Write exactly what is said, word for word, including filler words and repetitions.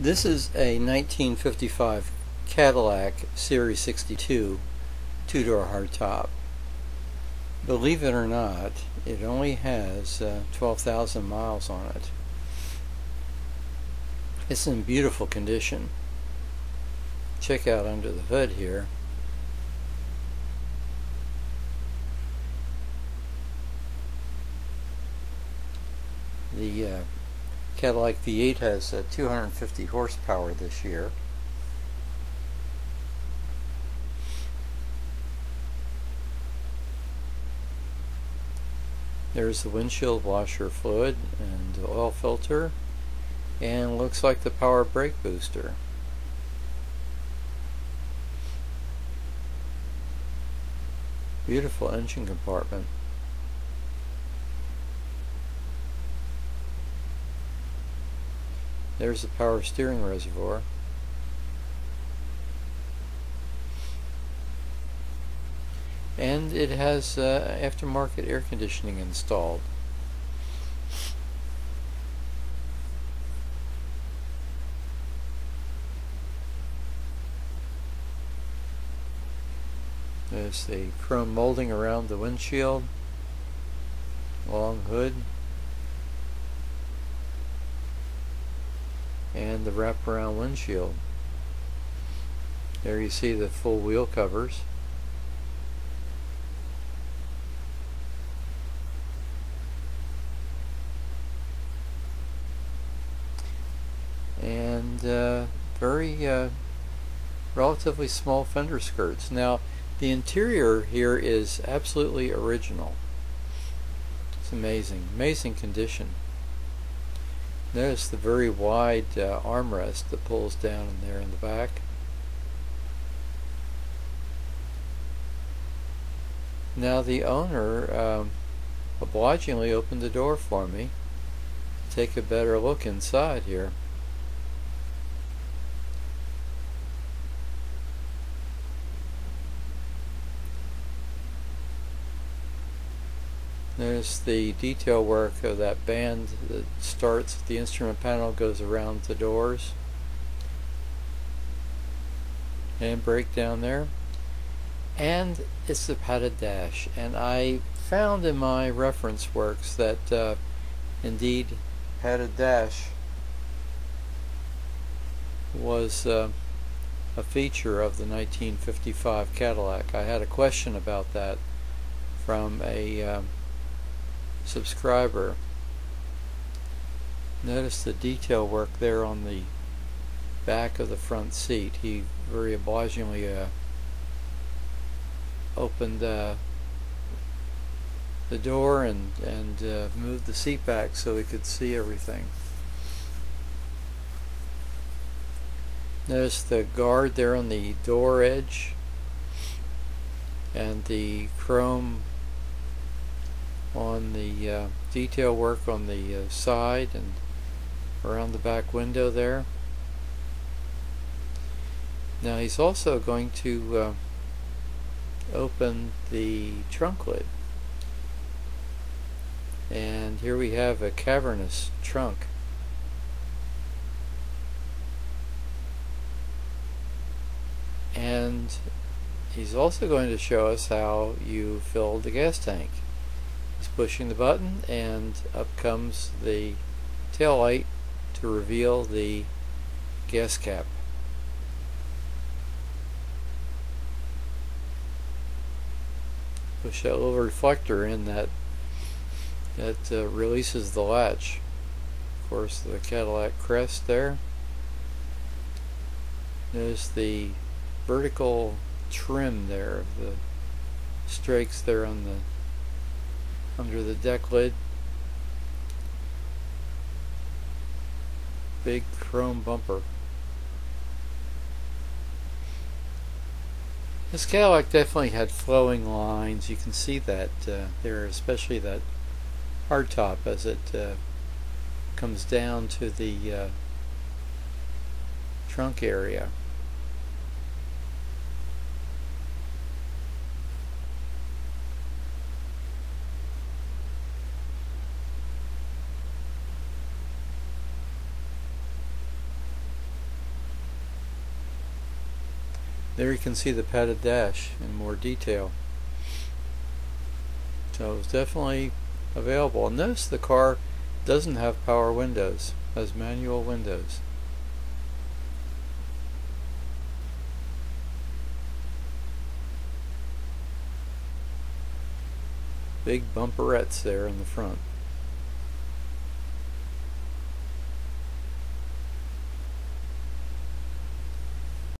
This is a nineteen fifty-five Cadillac Series sixty-two two-door hardtop. Believe it or not, it only has uh, twelve thousand miles on it. It's in beautiful condition. Check out under the hood here. The uh, Cadillac V eight has uh, two hundred fifty horsepower this year. There's the windshield washer fluid and the oil filter, and looks like the power brake booster. Beautiful engine compartment. There's the power steering reservoir. And it has uh, aftermarket air conditioning installed. There's the chrome molding around the windshield, long hood, and the wraparound windshield. There you see the full wheel covers. And uh, very uh, relatively small fender skirts. Now, the interior here is absolutely original. It's amazing, amazing condition. Notice the very wide uh, armrest that pulls down in there in the back. Now the owner um, obligingly opened the door for me to take a better look inside here. Notice the detail work of that band that starts at the instrument panel, goes around the doors. Handbrake down there. And it's the padded dash. And I found in my reference works that uh, indeed padded dash was uh, a feature of the nineteen fifty-five Cadillac. I had a question about that from a uh, subscriber. Notice the detail work there on the back of the front seat. He very obligingly uh, opened uh, the door and, and uh, moved the seat back so we could see everything. Notice the guard there on the door edge and the chrome on the uh, detail work on the uh, side and around the back window there. Now he's also going to uh, open the trunk lid, and here we have a cavernous trunk. And he's also going to show us how you fill the gas tank. He's pushing the button and up comes the tail light to reveal the gas cap. Push that little reflector in that that uh, releases the latch. Of course, the Cadillac crest there. Notice the vertical trim there of the strakes there on the under the deck lid. Big chrome bumper. This Cadillac definitely had flowing lines. You can see that uh, there, especially that hardtop as it uh, comes down to the uh, trunk area. There you can see the padded dash in more detail. So it's definitely available. And notice the car doesn't have power windows, has manual windows. Big bumperettes there in the front.